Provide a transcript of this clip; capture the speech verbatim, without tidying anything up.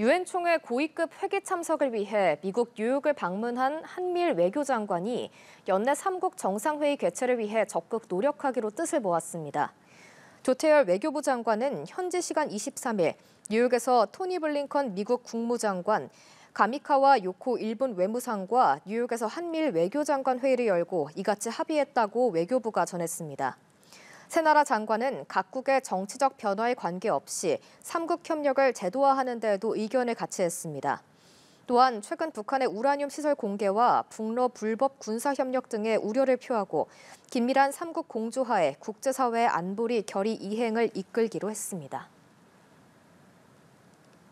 유엔 총회 고위급 회기 참석을 위해 미국 뉴욕을 방문한 한미일 외교장관이 연내 삼 국 정상회의 개최를 위해 적극 노력하기로 뜻을 모았습니다. 조태열 외교부 장관은 현지 시간 이십삼일 뉴욕에서 토니 블링컨 미국 국무장관, 가미카와 요코 일본 외무상과 뉴욕에서 한미일 외교장관 회의를 열고 이같이 합의했다고 외교부가 전했습니다. 세 나라 장관은 각국의 정치적 변화에 관계없이 삼 국 협력을 제도화하는 데에도 의견을 같이 했습니다. 또한 최근 북한의 우라늄 시설 공개와 북러 불법 군사협력 등의 우려를 표하고 긴밀한 삼 국 공조하에 국제사회의 안보리 결의 이행을 이끌기로 했습니다.